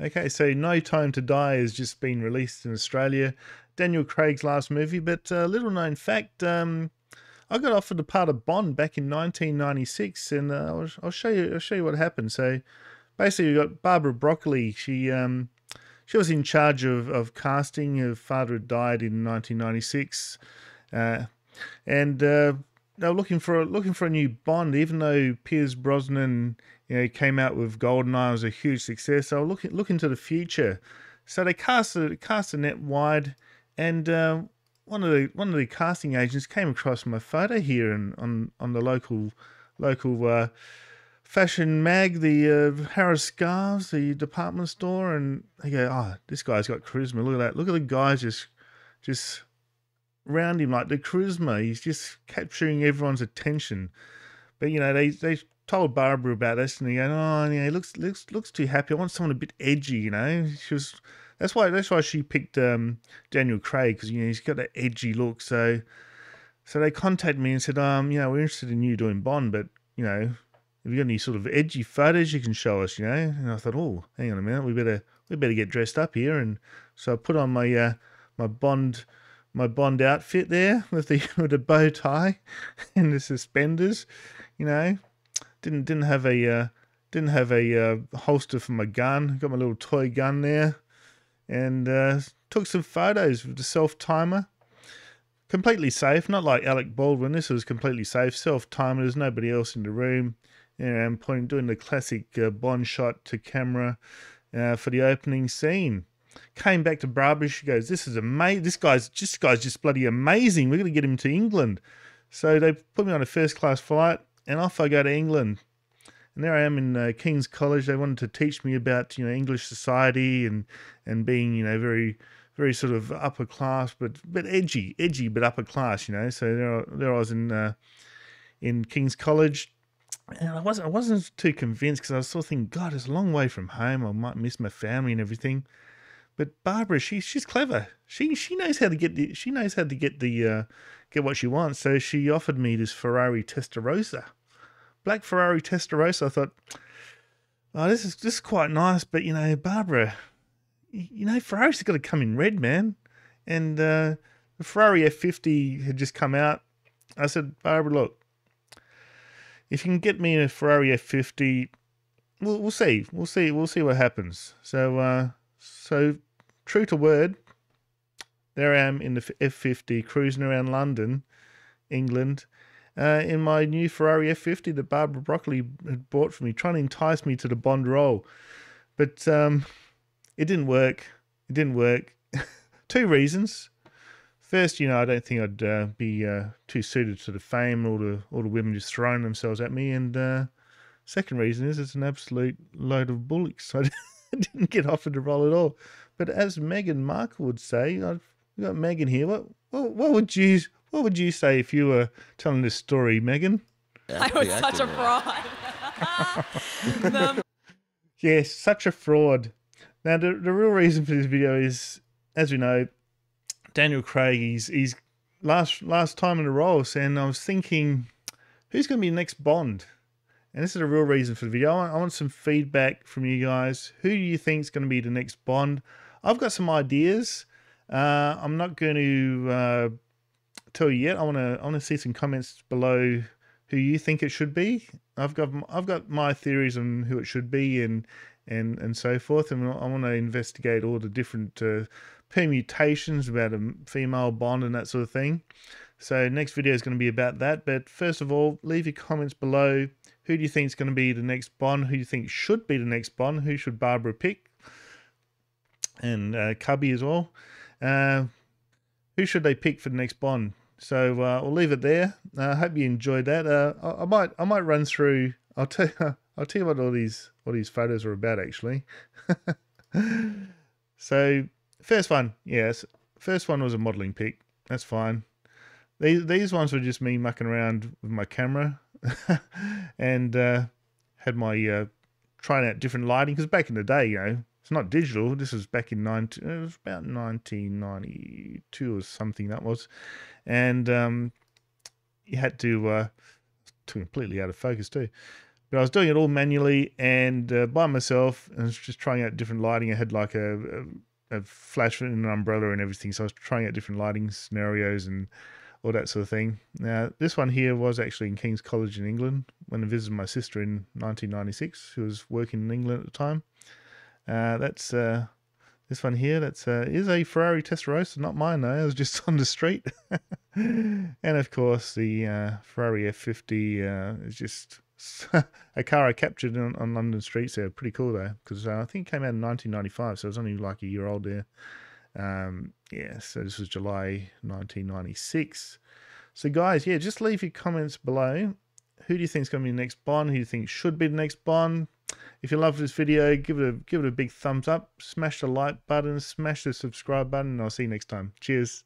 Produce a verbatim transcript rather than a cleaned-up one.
Okay, so No Time To Die has just been released in Australia. Daniel Craig's last movie, but uh, little known fact, um, I got offered a part of Bond back in nineteen ninety-six, and uh, I'll, I'll show you. I'll show you what happened. So, basically, we got Barbara Broccoli. She um, she was in charge of of casting. Her father had died in nineteen ninety-six, uh, and uh, they were looking for a, looking for a new Bond. Even though Piers Brosnan, you know, came out with GoldenEye, it was a huge success. They were looking looking to the future, so they cast a, cast a net wide. And uh, one of the one of the casting agents came across my photo here and on on the local local uh, fashion mag, the uh, Harris Scarves, the department store, and they go, "Oh, this guy's got charisma. Look at that! Look at the guys just just round him, like the charisma. He's just capturing everyone's attention." But you know, they they told Barbara about this, and they go, "Oh, you know, he looks looks looks too happy. I want someone a bit edgy, you know." She was. That's why. That's why she picked um, Daniel Craig, because you know he's got that edgy look. So, so they contacted me and said, um, you know, we're interested in you doing Bond, but you know, have you got any sort of edgy photos you can show us? You know, and I thought, oh, hang on a minute, we better we better get dressed up here. And so I put on my uh, my Bond my Bond outfit there with the with a bow tie and the suspenders. You know, didn't didn't have a uh, didn't have a uh, holster for my gun. Got my little toy gun there. And uh, took some photos with the self-timer. Completely safe, not like Alec Baldwin. This was completely safe, self-timer. There's nobody else in the room. And pointing, doing the classic uh, Bond shot to camera uh, for the opening scene. Came back to Barbara. She goes, "This is amazing. This guy's just guy's just bloody amazing. We're gonna get him to England." So they put me on a first-class flight, and off I go to England. And there I am in uh, King's College. They wanted to teach me about, you know, English society and and being, you know, very very sort of upper class, but but edgy, edgy, but upper class, you know. So there, there I was in uh, in King's College, and I wasn't I wasn't too convinced, because I was sort of thinking, God, it's a long way from home. I might miss my family and everything. But Barbara, she she's clever. She she knows how to get the she knows how to get the uh, get what she wants. So she offered me this Ferrari Testarossa. Black Ferrari Testarossa. I thought, oh, this is this is quite nice, but you know, Barbara, you know, Ferrari's has got to come in red, man. And uh, the Ferrari F fifty had just come out. I said, Barbara, look, if you can get me a Ferrari F fifty, we'll we'll see, we'll see, we'll see what happens. So, uh, so true to word, there I am in the F fifty, cruising around London, England. Uh, in my new Ferrari F fifty that Barbara Broccoli had bought for me, trying to entice me to the Bond role. But um, it didn't work. It didn't work. Two reasons. First, you know, I don't think I'd uh, be uh, too suited to the fame, all the, all the women just throwing themselves at me. And uh, second reason is it's an absolute load of bullocks. I didn't get offered the role at all. But as Meghan Markle would say, I've got Meghan here, what, what, what would you... What would you say if you were telling this story, Meghan? I was such a fraud. no. Yes, such a fraud. Now, the, the real reason for this video is, as we know, Daniel Craig, he's, he's last, last time in the role, and I was thinking, who's going to be the next Bond? And this is the real reason for the video. I want, I want some feedback from you guys. Who do you think is going to be the next Bond? I've got some ideas. Uh, I'm not going to... Uh, tell you yet. I want to I want to see some comments below who you think it should be. I've got I've got my theories on who it should be and and and so forth, and I want to investigate all the different uh, permutations about a female Bond and that sort of thing. So next video is going to be about that, but first of all, leave your comments below. Who do you think is going to be the next Bond? Who do you think should be the next Bond? Who should Barbara pick? And uh, Cubby as well. Uh, who should they pick for the next Bond? So uh, we'll leave it there. I uh, hope you enjoyed that. Uh, I, I might, I might run through. I'll tell, I'll tell you what all these, what these photos are about actually. So first one, yes, first one was a modelling pic. That's fine. These, these ones were just me mucking around with my camera, and uh, had my uh, trying out different lighting, because back in the day, you know. It's not digital. This was back in nineteen. It was about nineteen ninety-two or something that was, and um, you had to. Uh, it's completely out of focus too, But I was doing it all manually and uh, by myself, and I was just trying out different lighting. I had like a, a, a flash and an umbrella and everything. So I was trying out different lighting scenarios and all that sort of thing. Now, this one here was actually in King's College in England when I visited my sister in nineteen ninety-six, who was working in England at the time. Uh, that's uh, this one here. That's uh, is a Ferrari Testarossa, not mine though. It was just on the street. And of course, the uh, Ferrari F fifty uh, is just a car I captured on, on London streets there. Pretty cool though, because uh, I think it came out in nineteen ninety-five, so it was only like a year old there. Um, yeah, so this was July nineteen ninety-six. So guys, yeah, just leave your comments below. Who do you think is going to be the next Bond? Who do you think should be the next Bond? If you love this video, give it a give it a big thumbs up. Smash the like button. Smash the subscribe button. And I'll see you next time. Cheers.